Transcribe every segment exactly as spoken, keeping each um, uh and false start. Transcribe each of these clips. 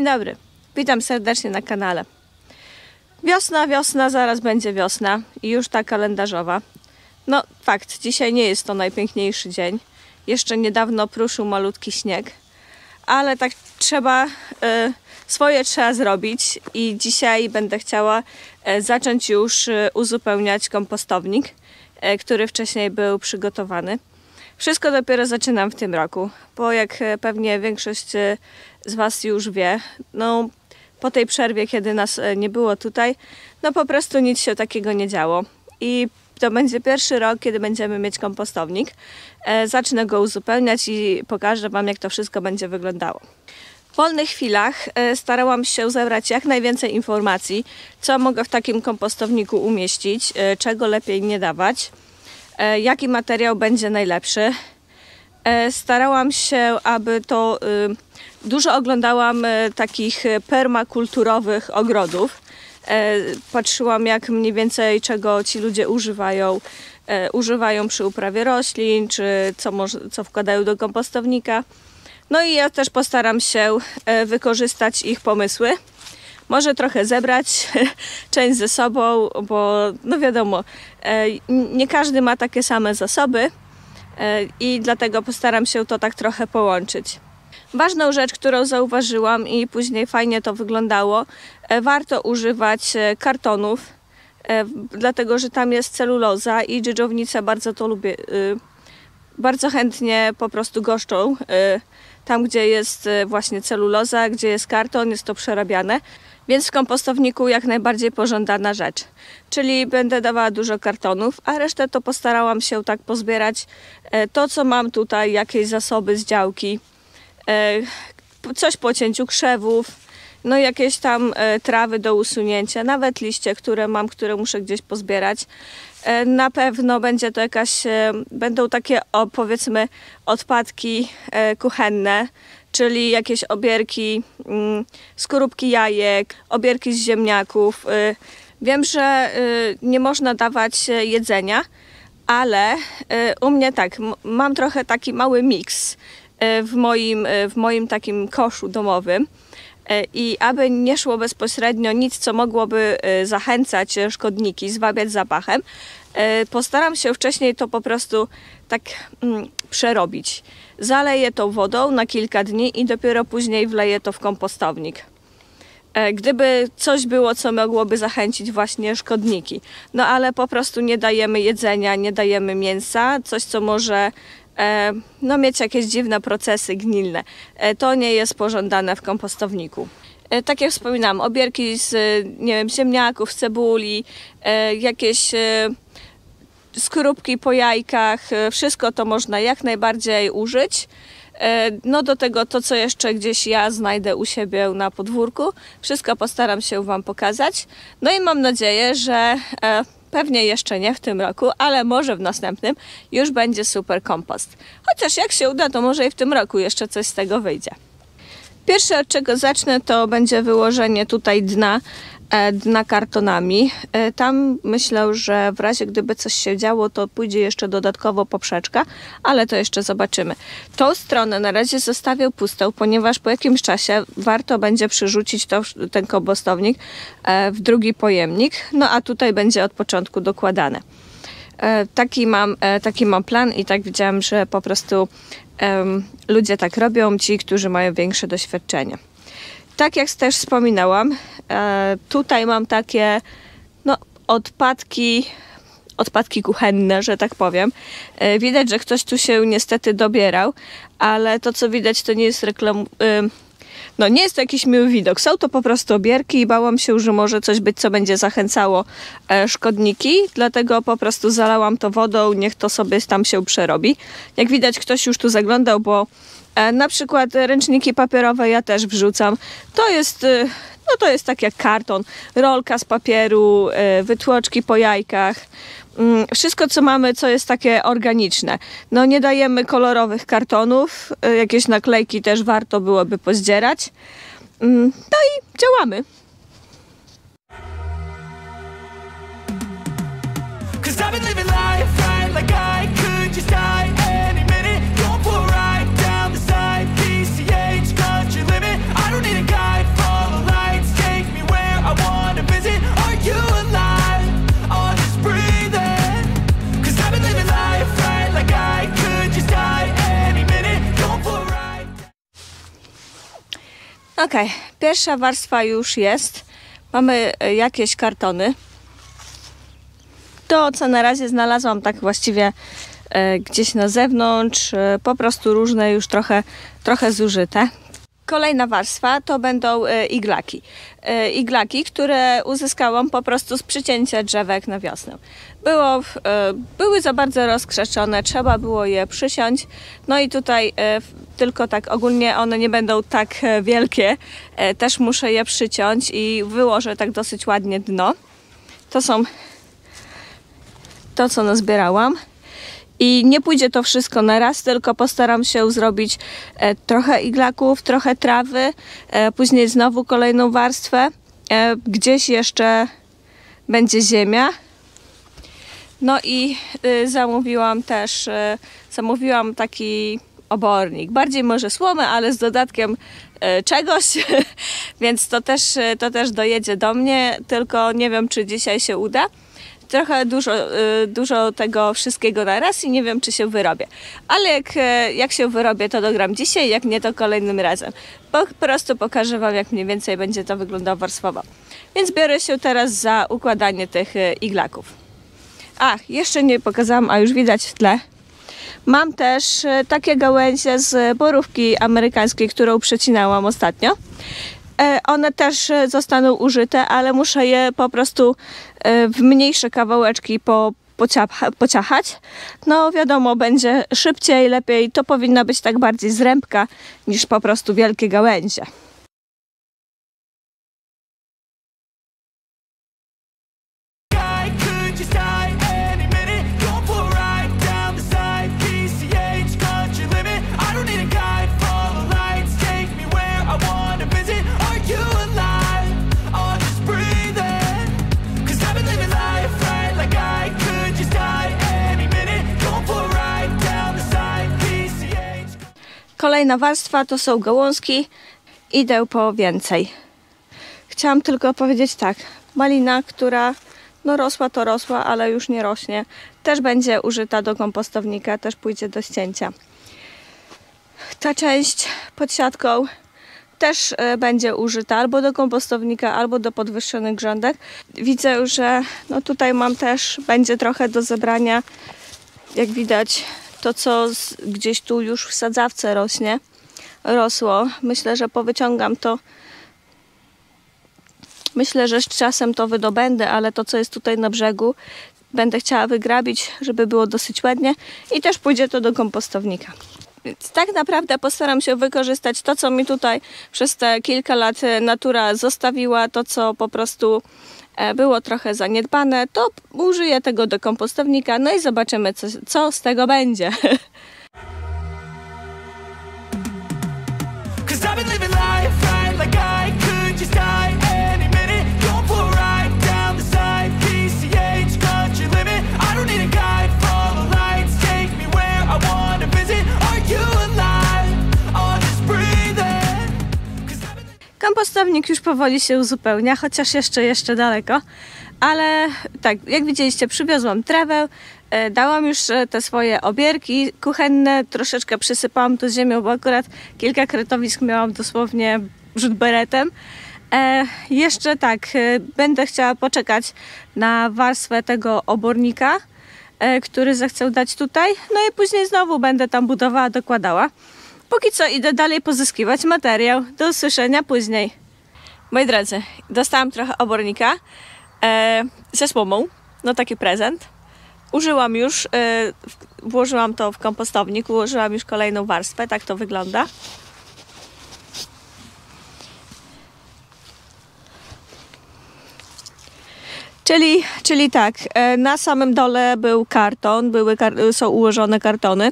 Dzień dobry, witam serdecznie na kanale. Wiosna, wiosna, zaraz będzie wiosna i już ta kalendarzowa. No fakt, dzisiaj nie jest to najpiękniejszy dzień. Jeszcze niedawno pruszył malutki śnieg, ale tak trzeba, y, swoje trzeba zrobić i dzisiaj będę chciała y, zacząć już y, uzupełniać kompostownik, y, który wcześniej był przygotowany. Wszystko dopiero zaczynam w tym roku, bo jak pewnie większość z Was już wie, no po tej przerwie, kiedy nas nie było tutaj, no po prostu nic się takiego nie działo. I to będzie pierwszy rok, kiedy będziemy mieć kompostownik. Zacznę go uzupełniać i pokażę Wam, jak to wszystko będzie wyglądało. W wolnych chwilach starałam się zebrać jak najwięcej informacji, co mogę w takim kompostowniku umieścić, czego lepiej nie dawać, jaki materiał będzie najlepszy. Starałam się, aby to... Dużo oglądałam takich permakulturowych ogrodów. Patrzyłam, jak mniej więcej czego ci ludzie używają. Używają przy uprawie roślin, czy co, co wkładają do kompostownika. No i ja też postaram się wykorzystać ich pomysły. Może trochę zebrać, część ze sobą, bo no wiadomo, nie każdy ma takie same zasoby i dlatego postaram się to tak trochę połączyć. Ważną rzecz, którą zauważyłam i później fajnie to wyglądało, warto używać kartonów, dlatego że tam jest celuloza i dżdżownice bardzo to lubię, bardzo chętnie po prostu goszczą. Tam, gdzie jest właśnie celuloza, gdzie jest karton, jest to przerabiane. Więc w kompostowniku jak najbardziej pożądana rzecz. Czyli będę dawała dużo kartonów, a resztę to postarałam się tak pozbierać. To, co mam tutaj, jakieś zasoby z działki, coś po cięciu krzewów, no jakieś tam trawy do usunięcia, nawet liście, które mam, które muszę gdzieś pozbierać. Na pewno będzie to jakaś, będą takie o, powiedzmy odpadki kuchenne, czyli jakieś obierki, skorupki jajek, obierki z ziemniaków. Wiem, że nie można dawać jedzenia, ale u mnie tak, mam trochę taki mały miks w moim, w moim takim koszu domowym. I aby nie szło bezpośrednio nic, co mogłoby zachęcać szkodniki, zwabiać zapachem, postaram się wcześniej to po prostu tak przerobić. Zaleję to wodą na kilka dni i dopiero później wleję to w kompostownik. Gdyby coś było, co mogłoby zachęcić właśnie szkodniki. No ale po prostu nie dajemy jedzenia, nie dajemy mięsa, coś, co może... no mieć jakieś dziwne procesy gnilne. To nie jest pożądane w kompostowniku. Tak jak wspominałam, obierki z nie wiem, ziemniaków, cebuli, jakieś skorupki po jajkach, wszystko to można jak najbardziej użyć. No do tego to, co jeszcze gdzieś ja znajdę u siebie na podwórku, wszystko postaram się Wam pokazać. No i mam nadzieję, że pewnie jeszcze nie w tym roku, ale może w następnym już będzie super kompost. Chociaż jak się uda, to może i w tym roku jeszcze coś z tego wyjdzie. Pierwsze, od czego zacznę, to będzie wyłożenie tutaj dna, dna kartonami. Tam myślę, że w razie gdyby coś się działo, to pójdzie jeszcze dodatkowo poprzeczka, ale to jeszcze zobaczymy. Tą stronę na razie zostawię pustą, ponieważ po jakimś czasie warto będzie przerzucić to, ten kompostownik w drugi pojemnik, no a tutaj będzie od początku dokładane. Taki mam, taki mam plan i tak widziałam, że po prostu um, ludzie tak robią, ci, którzy mają większe doświadczenie. Tak jak też wspominałam, tutaj mam takie no, odpadki, odpadki kuchenne, że tak powiem. Widać, że ktoś tu się niestety dobierał, ale to, co widać, to nie jest reklam... No nie jest to jakiś miły widok. Są to po prostu obierki i bałam się, że może coś być, co będzie zachęcało szkodniki, dlatego po prostu zalałam to wodą, niech to sobie tam się przerobi. Jak widać, ktoś już tu zaglądał, bo na przykład ręczniki papierowe ja też wrzucam. To jest, no to jest tak jak karton, rolka z papieru, wytłoczki po jajkach. Wszystko, co mamy, co jest takie organiczne. No nie dajemy kolorowych kartonów, jakieś naklejki też warto byłoby pozdzierać. No i działamy. I don't need a guide. Ok, pierwsza warstwa już jest. Mamy jakieś kartony. To, co na razie znalazłam tak właściwie e, gdzieś na zewnątrz, e, po prostu różne już trochę, trochę zużyte. Kolejna warstwa to będą e, iglaki. E, iglaki, które uzyskałam po prostu z przycięcia drzewek na wiosnę. Było, e, były za bardzo rozkrzeczone, trzeba było je przysiąć. No i tutaj e, tylko tak ogólnie one nie będą tak wielkie. E, też muszę je przyciąć i wyłożę tak dosyć ładnie dno. To są to, co nazbierałam. I nie pójdzie to wszystko na raz, tylko postaram się zrobić e, trochę iglaków, trochę trawy, e, później znowu kolejną warstwę. E, gdzieś jeszcze będzie ziemia. No i y, zamówiłam też y, zamówiłam taki obornik. Bardziej może słomę, ale z dodatkiem y, czegoś. Więc to też, y, to też dojedzie do mnie, tylko nie wiem, czy dzisiaj się uda. Trochę dużo, dużo tego wszystkiego na raz i nie wiem, czy się wyrobię. Ale jak, jak się wyrobię, to dogram dzisiaj, jak nie, to kolejnym razem. Po prostu pokażę Wam, jak mniej więcej będzie to wyglądało warstwowo. Więc biorę się teraz za układanie tych iglaków. A, jeszcze nie pokazałam, a już widać w tle. Mam też takie gałęzie z borówki amerykańskiej, którą przecinałam ostatnio. One też zostaną użyte, ale muszę je po prostu w mniejsze kawałeczki po, pociacha, pociachać. No wiadomo, będzie szybciej, lepiej. To powinna być tak bardziej zrębka niż po prostu wielkie gałęzie. Kolejna warstwa to są gałązki. Idę po więcej. Chciałam tylko powiedzieć tak. Malina, która no rosła to rosła, ale już nie rośnie. Też będzie użyta do kompostownika, też pójdzie do ścięcia. Ta część pod siatką też będzie użyta albo do kompostownika, albo do podwyższonych grządek. Widzę, że no tutaj mam też, będzie trochę do zebrania, jak widać. To, co gdzieś tu już w sadzawce rośnie, rosło. Myślę, że powyciągam to. Myślę, że z czasem to wydobędę, ale to, co jest tutaj na brzegu, będę chciała wygrabić, żeby było dosyć ładnie. I też pójdzie to do kompostownika. Więc tak naprawdę postaram się wykorzystać to, co mi tutaj przez te kilka lat natura zostawiła, to, co po prostu było trochę zaniedbane, to użyję tego do kompostownika, no i zobaczymy, co, co z tego będzie. Kompostownik już powoli się uzupełnia, chociaż jeszcze, jeszcze daleko. Ale tak, jak widzieliście, przywiozłam trawę, e, dałam już te swoje obierki kuchenne, troszeczkę przysypałam to ziemią, bo akurat kilka kretowisk miałam dosłownie rzut beretem. E, jeszcze tak, e, będę chciała poczekać na warstwę tego obornika, e, który zechcę dać tutaj. No i później znowu będę tam budowała, dokładała. Póki co idę dalej pozyskiwać materiał. Do usłyszenia później. Moi drodzy, dostałam trochę obornika e, ze słomą. No taki prezent. Użyłam już, e, włożyłam to w kompostownik, ułożyłam już kolejną warstwę. Tak to wygląda. Czyli, czyli tak, na samym dole był karton, były, są ułożone kartony.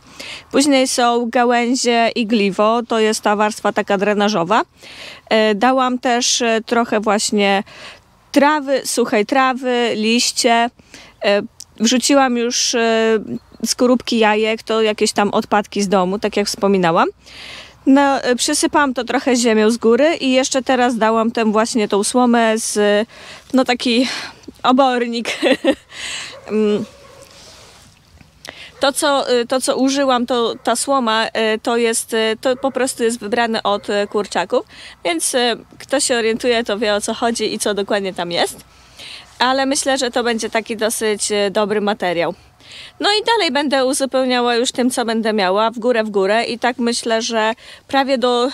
Później są gałęzie igliwo, to jest ta warstwa taka drenażowa. Dałam też trochę właśnie trawy, suchej trawy, liście. Wrzuciłam już skorupki jajek, to jakieś tam odpadki z domu, tak jak wspominałam. No, przysypałam to trochę ziemią z góry i jeszcze teraz dałam tę właśnie tą słomę z, no taki obornik. To, co, to, co użyłam, to ta słoma, to jest, to po prostu jest wybrane od kurczaków, więc kto się orientuje, to wie, o co chodzi i co dokładnie tam jest. Ale myślę, że to będzie taki dosyć dobry materiał. No i dalej będę uzupełniała już tym, co będę miała, w górę, w górę i tak myślę, że prawie do,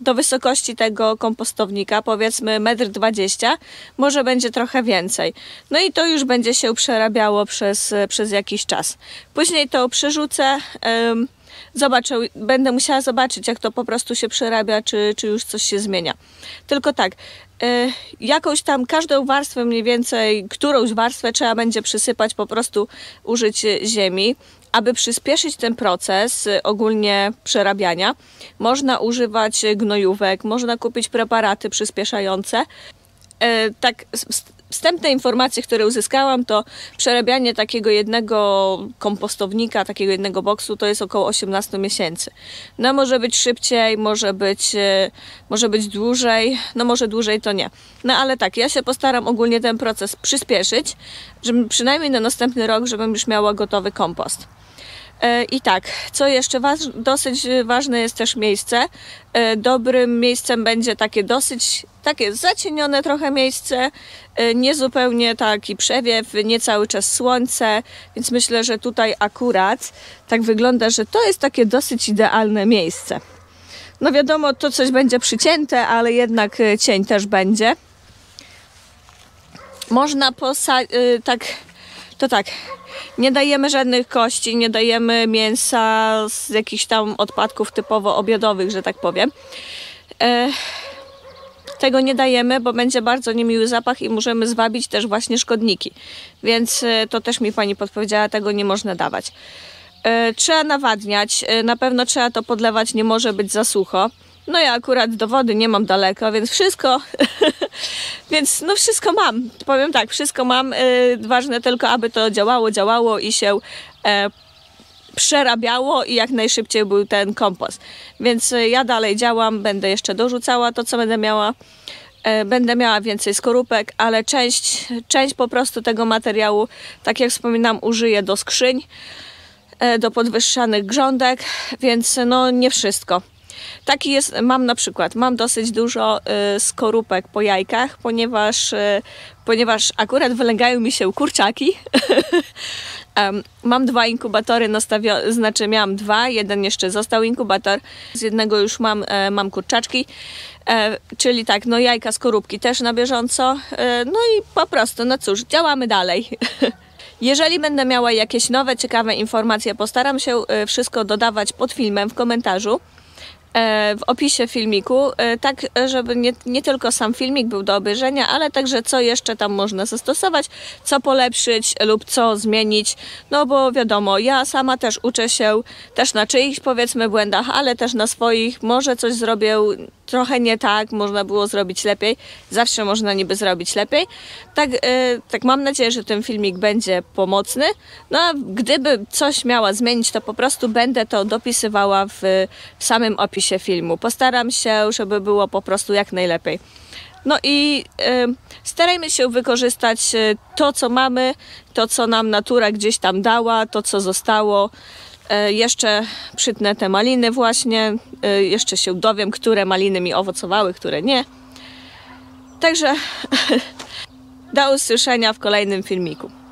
do wysokości tego kompostownika, powiedzmy metr dwadzieścia, może będzie trochę więcej. No i to już będzie się przerabiało przez, przez jakiś czas. Później to przerzucę, ym, zobaczę, będę musiała zobaczyć, jak to po prostu się przerabia, czy, czy już coś się zmienia. Tylko tak, Yy, jakąś tam każdą warstwę mniej więcej, którąś warstwę trzeba będzie przysypać, po prostu użyć ziemi. Aby przyspieszyć ten proces yy, ogólnie przerabiania, można używać gnojówek, można kupić preparaty przyspieszające. Yy, tak, wstępne informacje, które uzyskałam, to przerabianie takiego jednego kompostownika, takiego jednego boksu, to jest około osiemnaście miesięcy. No może być szybciej, może być, może być dłużej, no może dłużej to nie. No ale tak, ja się postaram ogólnie ten proces przyspieszyć, żeby przynajmniej na następny rok, żebym już miała gotowy kompost. I tak, co jeszcze waż, dosyć ważne jest też miejsce. Dobrym miejscem będzie takie dosyć takie zacienione trochę miejsce, niezupełnie taki przewiew, nie cały czas słońce, więc myślę, że tutaj akurat tak wygląda, że to jest takie dosyć idealne miejsce. No wiadomo, to coś będzie przycięte, ale jednak cień też będzie. Można posadzić, tak, to tak. Nie dajemy żadnych kości, nie dajemy mięsa z jakichś tam odpadków typowo obiadowych, że tak powiem. E, tego nie dajemy, bo będzie bardzo niemiły zapach i możemy zwabić też właśnie szkodniki. Więc to też mi pani podpowiedziała, tego nie można dawać. E, trzeba nawadniać, na pewno trzeba to podlewać, nie może być za sucho. No ja akurat do wody nie mam daleko, więc wszystko, więc no wszystko mam, powiem tak, wszystko mam, yy, ważne tylko, aby to działało, działało i się e, przerabiało i jak najszybciej był ten kompost. Więc y, ja dalej działam, będę jeszcze dorzucała to, co będę miała, e, będę miała więcej skorupek, ale część, część po prostu tego materiału, tak jak wspominam, użyję do skrzyń, e, do podwyższanych grządek, więc no nie wszystko. Taki jest, mam na przykład, mam dosyć dużo y, skorupek po jajkach, ponieważ, y, ponieważ akurat wylęgają mi się kurczaki. um, mam dwa inkubatory nastawione, znaczy miałam dwa, jeden jeszcze został inkubator, z jednego już mam, y, mam kurczaczki, y, czyli tak, no jajka, skorupki też na bieżąco, y, no i po prostu, no cóż, działamy dalej. Jeżeli będę miała jakieś nowe, ciekawe informacje, postaram się y, wszystko dodawać pod filmem w komentarzu, w opisie filmiku, tak żeby nie, nie tylko sam filmik był do obejrzenia, ale także co jeszcze tam można zastosować, co polepszyć lub co zmienić, no bo wiadomo, ja sama też uczę się też na czyichś, powiedzmy, błędach, ale też na swoich, może coś zrobię trochę nie tak, można było zrobić lepiej, zawsze można niby zrobić lepiej, tak, yy, tak mam nadzieję, że ten filmik będzie pomocny, no a gdyby coś miała zmienić, to po prostu będę to dopisywała w, w samym opisie filmu, postaram się, żeby było po prostu jak najlepiej. No i y, starajmy się wykorzystać to, co mamy, to, co nam natura gdzieś tam dała, to, co zostało. Y, jeszcze przytnę te maliny właśnie, y, jeszcze się dowiem, które maliny mi owocowały, które nie. Także do usłyszenia w kolejnym filmiku.